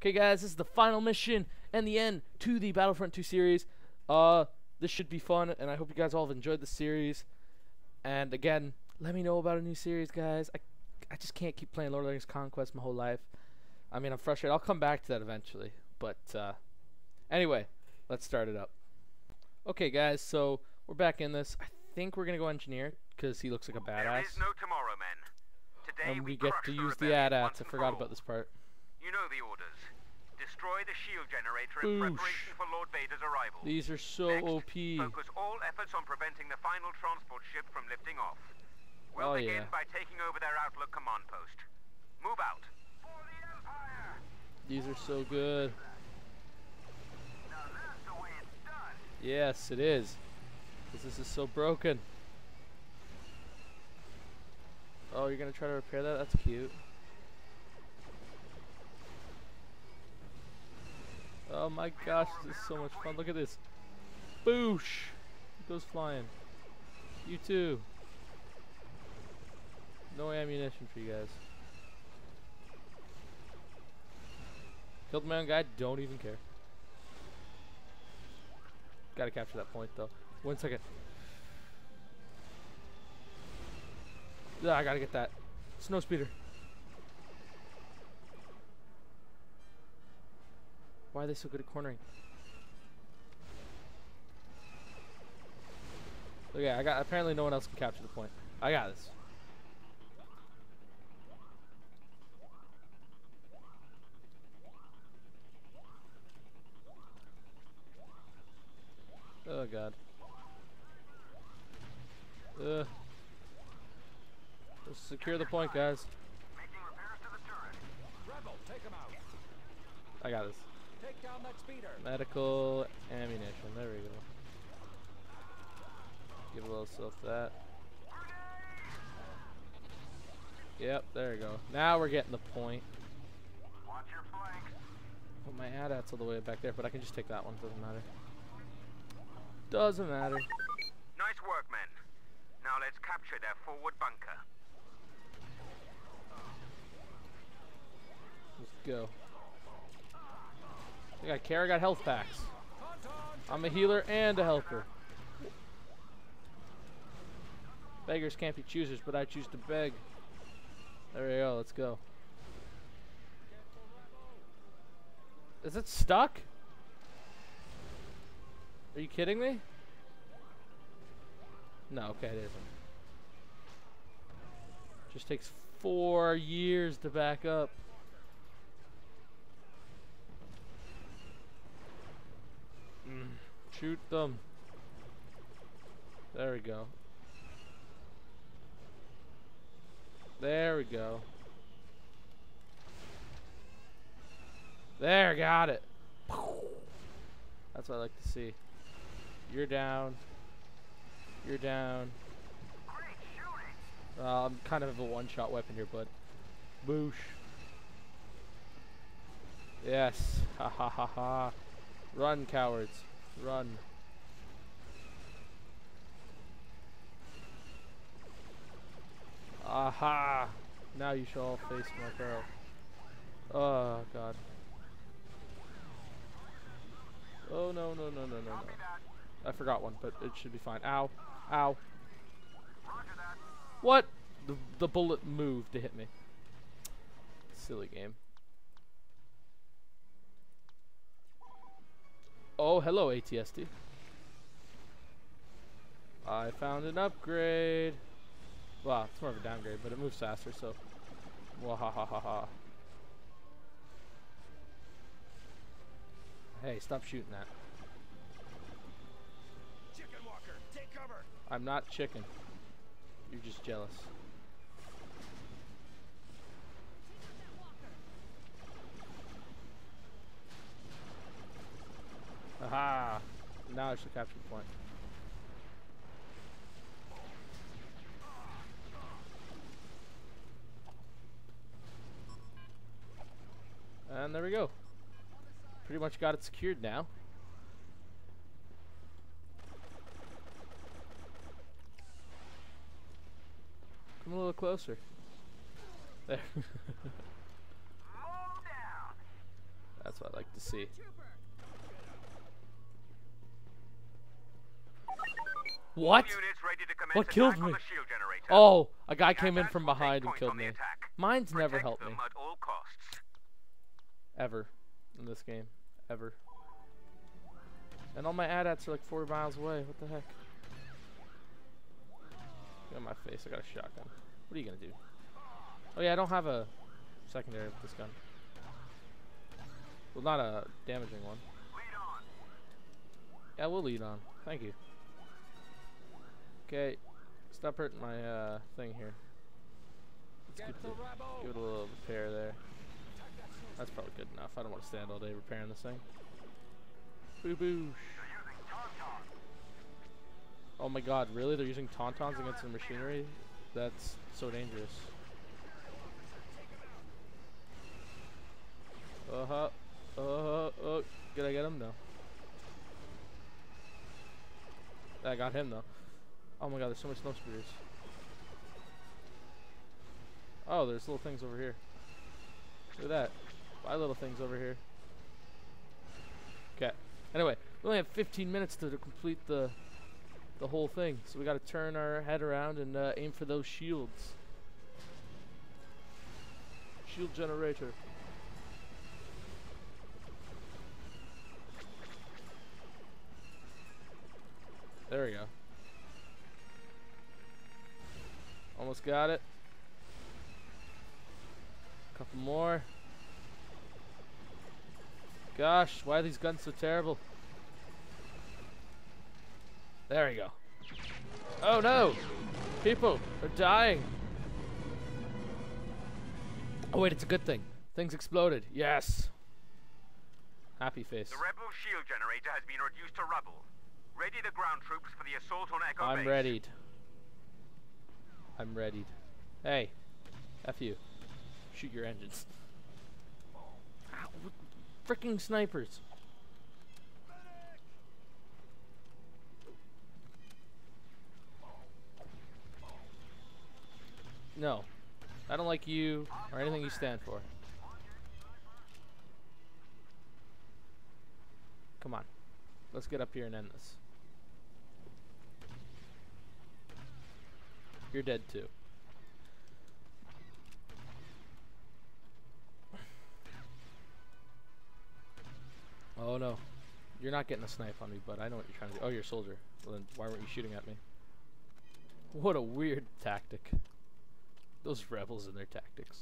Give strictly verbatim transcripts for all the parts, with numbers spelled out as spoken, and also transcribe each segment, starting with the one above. Okay, guys, this is the final mission and the end to the Battlefront two series. Uh, this should be fun, and I hope you guys all have enjoyed the series. And again, let me know about a new series, guys. I, I just can't keep playing Lord of the Rings Conquest my whole life. I mean, I'm frustrated. I'll come back to that eventually. But uh, anyway, let's start it up. Okay, guys, so we're back in this. I think we're going to go engineer because he looks like a badass. There is no tomorrow, men. Today and we, we get to use the A T A Ts. I forgot about this part. You know the orders. Destroy the shield generator in Oosh. preparation for Lord Vader's arrival. These are so Next, O P. Focus all efforts on preventing the final transport ship from lifting off. We'll oh, begin yeah. by taking over their Outlook command post. Move out. For the Empire. These are so good. Now that's the way it's done. Yes, it is. Because this is so broken. Oh, you're going to try to repair that? That's cute. Oh my gosh, this is so much fun. Look at this. Boosh! It goes flying. You too. No ammunition for you guys. Killed my own guy, don't even care. Gotta capture that point though. One second. Yeah, I gotta get that. Snow speeder. Why are they so good at cornering? So yeah, I got. Apparently, no one else can capture the point. I got this. Oh god. Uh. Let's secure the point, guys. Making repairs to the turret. Rebel, take him out. I got this. Take down that speeder. Medical ammunition. There we go. Give a little self that. Yep, there we go. Now we're getting the point. Watch your flanks. Put my A T A Ts all the way back there, but I can just take that one. Doesn't matter. Doesn't matter. Nice work, men. Now let's capture their forward bunker. Let's go. I got care, I got health packs. I'm a healer and a helper. Beggars can't be choosers, but I choose to beg. There we go, let's go. Is it stuck? Are you kidding me? No, okay, it isn't. Just takes four years to back up. Shoot them. There we go. There we go. There, got it. That's what I like to see. You're down. You're down. Uh, I'm kind of a one-shot weapon here, bud. Boosh. Yes. Ha ha ha ha. Run, cowards. Run. Aha! Now you shall all face my peril. Oh god. Oh no no no no no no. I forgot one, but it should be fine. Ow. Ow. What? The, the bullet moved to hit me. Silly game. Oh, hello, A T S T. I found an upgrade. Well, it's more of a downgrade, but it moves faster, so. Wahahaha. Hey, stop shooting that. Chicken Walker, take cover. I'm not chicken. You're just jealous. Aha! Now I should capture the point. And there we go. Pretty much got it secured now. Come a little closer. There. That's what I like to see. What? What killed me? Oh, a guy came in from behind and killed me. Mines never helped me. Ever. In this game. Ever. And all my A T A Ts are like four miles away. What the heck? Look at my face. I got a shotgun. What are you going to do? Oh yeah, I don't have a secondary with this gun. Well, not a damaging one. Yeah, we'll lead on. Thank you. Okay, stop hurting my uh, thing here. Let's give, the, give it a little repair there. That's probably good enough. I don't want to stand all day repairing this thing. Boo boo. Oh my god, really? They're using tauntauns against the machinery? That's so dangerous. Uh huh. Uh huh. Oh, did I get him? No. I got him though. Oh my god, there's so much snow spears. Oh, there's little things over here. Look at that. My little things over here. Okay. Anyway, we only have fifteen minutes to, to complete the the whole thing, so we got to turn our head around and uh, aim for those shields. Shield generator. There we go. Almost got it. Couple more. Gosh, why are these guns so terrible? There we go. Oh no! People are dying. Oh wait, it's a good thing. Things exploded. Yes. Happy face. The rebel shield generator has been reduced to rubble. Ready the ground troops for the assault on Echo Base. I'm readied. I'm readied. Hey, F you. Shoot your engines. Freaking snipers. No. I don't like you or anything you stand for. Come on. Let's get up here and end this. You're dead too. Oh no. You're not getting a snipe on me, but I know what you're trying to do. Oh, you're a soldier. Well then why weren't you shooting at me? What a weird tactic. Those rebels and their tactics.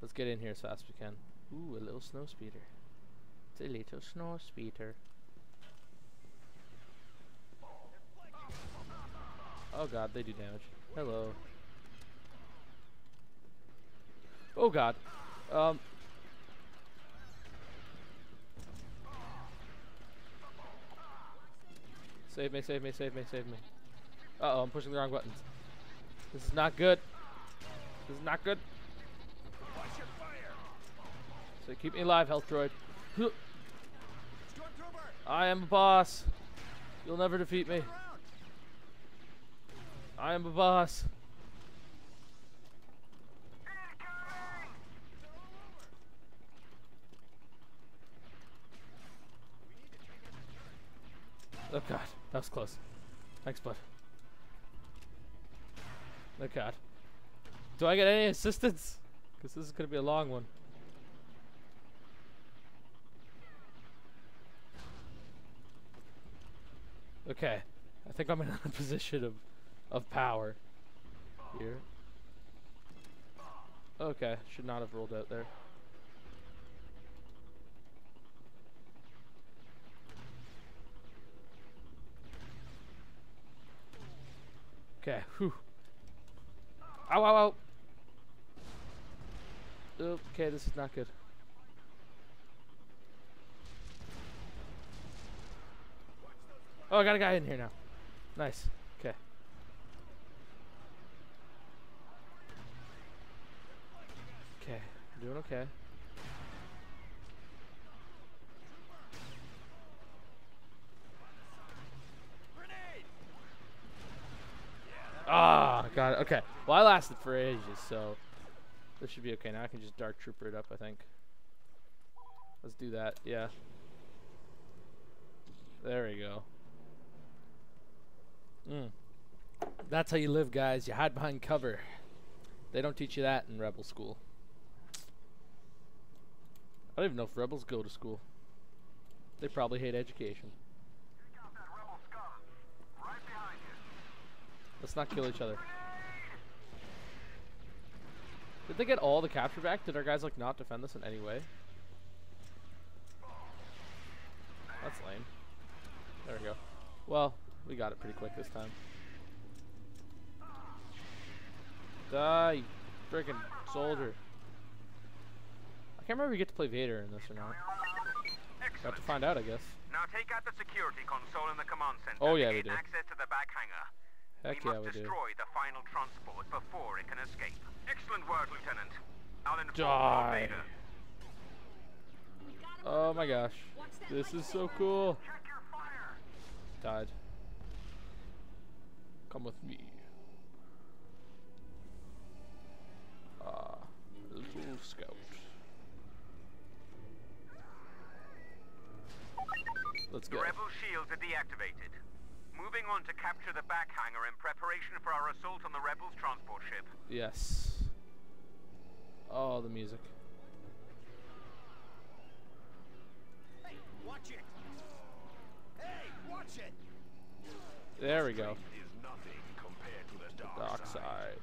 Let's get in here as fast as we can. Ooh, a little snow speeder. It's a little snow speeder. Oh god, they do damage. Hello. Oh god. Um. Save me, save me, save me, save me. Uh oh, I'm pushing the wrong buttons. This is not good. This is not good. So keep me alive, health droid. I am a boss. You'll never defeat me. I am a boss. Oh god, that was close. Thanks, bud. Oh god. Do I get any assistance? Because this is going to be a long one. Okay, I think I'm in a position of of power here. Okay, should not have rolled out there. Okay, whew. Ow, ow, ow. Okay, this is not good. Oh, I got a guy in here now. Nice. Okay. Okay, I'm doing okay. Ah, oh, got it. Okay. Well, I lasted for ages, so this should be okay. Now I can just dark trooper it up, I think. Let's do that, yeah. There we go. Mm. That's how you live, guys. You hide behind cover. They don't teach you that in Rebel school. I don't even know if Rebels go to school. They probably hate education. Let's not kill each other. Did they get all the capture back? Did our guys like not defend this in any way? That's lame. There we go. Well, we got it pretty quick this time. Die, you frickin' soldier. I can't remember if you get to play Vader in this or not. Got to find out, I guess. Now take out the security console in the command center. Oh yeah, we do. Access to the back hangar. Heck we yeah, must we destroy do. the final transport before it can escape. Excellent work, Lieutenant. I'll inform Lord Vader. Oh my gosh. This is so cool. Died. Come with me. Ah, little scout. Let's go. The rebel shields are deactivated. Moving on to capture the back hangar in preparation for our assault on the Rebels' transport ship. Yes. Oh, the music. Hey, watch it! Hey, watch it! There we go. Is nothing compared to the dark, dark side. side.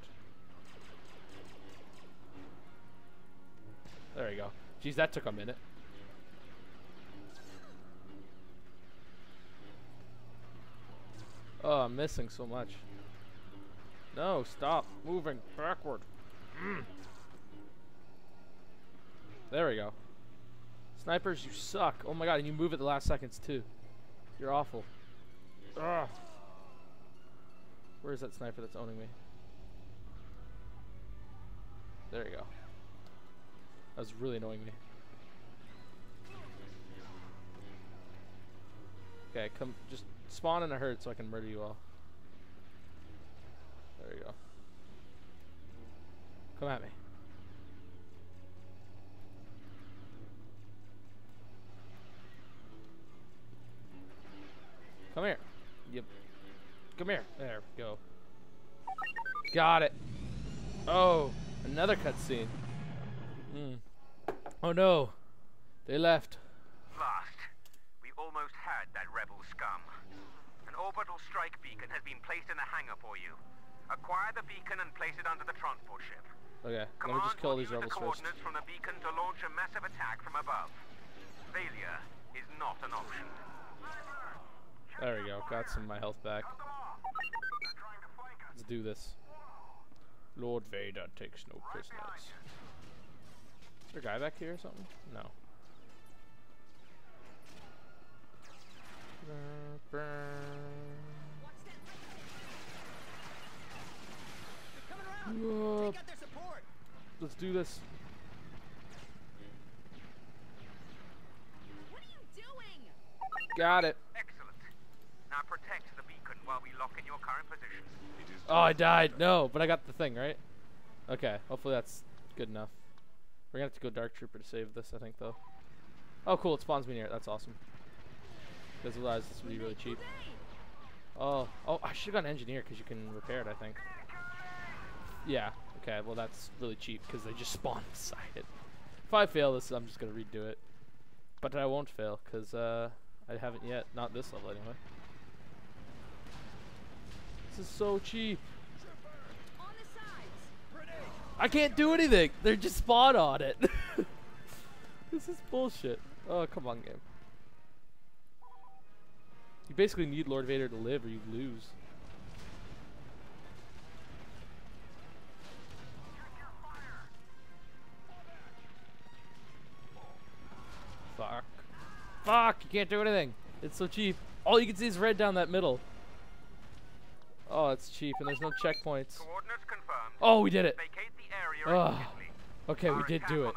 There we go. Jeez, that took a minute. Oh, I'm missing so much. No, stop moving backward. Mm. There we go. Snipers, you suck. Oh my god, and you move at the last seconds too. You're awful. Ugh. Where is that sniper that's owning me? There you go. That was really annoying me. Okay, come just... spawn in a herd so I can murder you all. There you go. Come at me. Come here. Yep. Come here. There we go. Got it. Oh, another cutscene. Mm. Oh no. They left. Lost. We almost had that rebel scum. An orbital strike beacon has been placed in the hangar for you. Acquire the beacon and place it under the transport ship. Okay, let me just kill these rebels first. Command will use the coordinates from the beacon to launch a massive attack from above. Failure is not an option. There we go. Got some of my health back. Let's do this. Lord Vader takes no prisoners. Is there a guy back here or something? No. Burr, burr. Whoa. Let's do this. What are you doing? Got it. Excellent. Now protect the beacon while we lock in your current position. Oh, I died. No, but I got the thing, right? Okay. Hopefully that's good enough. We're gonna have to go Dark Trooper to save this, I think, though. Oh, cool. It spawns me near it. That's awesome. Because otherwise this would be really cheap. Oh, oh! I should have got an engineer because you can repair it, I think. Yeah. Okay. Well, that's really cheap because they just spawn beside it. If I fail this, I'm just gonna redo it. But I won't fail because uh, I haven't yet. Not this level anyway. This is so cheap. I can't do anything. They're just spawned on it. This is bullshit. Oh, come on, game. You basically need Lord Vader to live or you lose. Fuck. Fuck! You can't do anything. It's so cheap. All you can see is red down that middle. Oh, it's cheap and there's no checkpoints. Coordinates confirmed. Oh, we did it. Vacate the area oh. Okay, Our we did do it.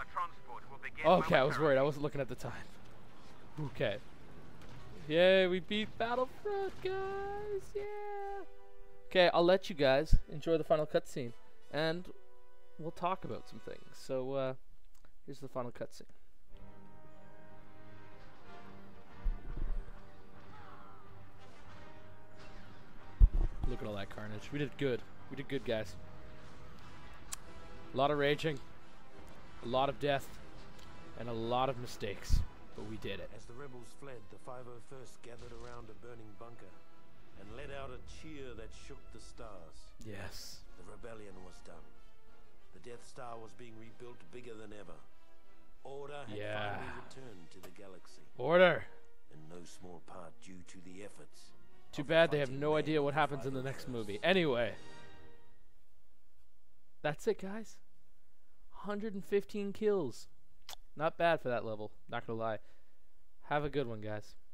Okay, I was worried. I wasn't looking at the time. Okay. Yay, we beat Battlefront, guys! Yeah! Okay, I'll let you guys enjoy the final cutscene, and we'll talk about some things. So, uh, here's the final cutscene. that carnage. We did good. We did good, guys. A lot of raging, a lot of death, and a lot of mistakes, but we did it. As the rebels fled, the five oh first gathered around a burning bunker and let out a cheer that shook the stars. Yes. The rebellion was done. The Death Star was being rebuilt bigger than ever. Order had yeah. finally returned to the galaxy. Order! In no small part due to the efforts. Too bad they have no idea what happens in the next movie. Anyway. That's it, guys. one hundred fifteen kills. Not bad for that level, not gonna lie. Have a good one, guys.